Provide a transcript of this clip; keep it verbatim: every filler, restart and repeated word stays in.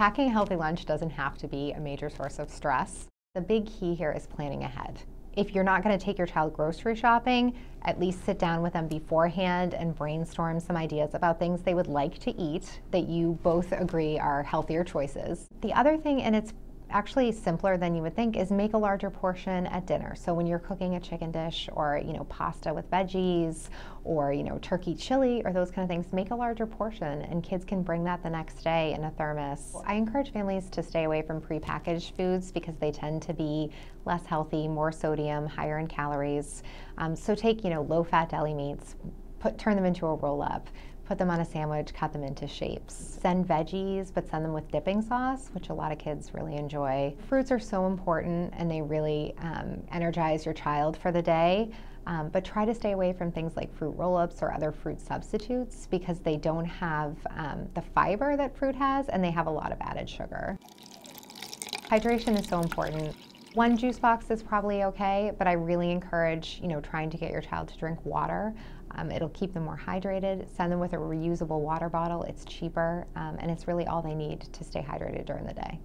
Packing a healthy lunch doesn't have to be a major source of stress. The big key here is planning ahead. If you're not going to take your child grocery shopping, at least sit down with them beforehand and brainstorm some ideas about things they would like to eat that you both agree are healthier choices. The other thing, and it's actually simpler than you would think, is make a larger portion at dinner. So when you're cooking a chicken dish or, you know, pasta with veggies or, you know, turkey chili or those kind of things, make a larger portion and kids can bring that the next day in a thermos. I encourage families to stay away from prepackaged foods because they tend to be less healthy, more sodium, higher in calories. Um, so take, you know, low-fat deli meats, put, turn them into a roll-up. Put them on a sandwich, cut them into shapes. Send veggies, but send them with dipping sauce, which a lot of kids really enjoy. Fruits are so important and they really um, energize your child for the day, um, but try to stay away from things like fruit roll-ups or other fruit substitutes because they don't have um, the fiber that fruit has and they have a lot of added sugar. Hydration is so important. One juice box is probably okay, but I really encourage, you know, trying to get your child to drink water. Um, it'll keep them more hydrated. Send them with a reusable water bottle. It's cheaper, um, and it's really all they need to stay hydrated during the day.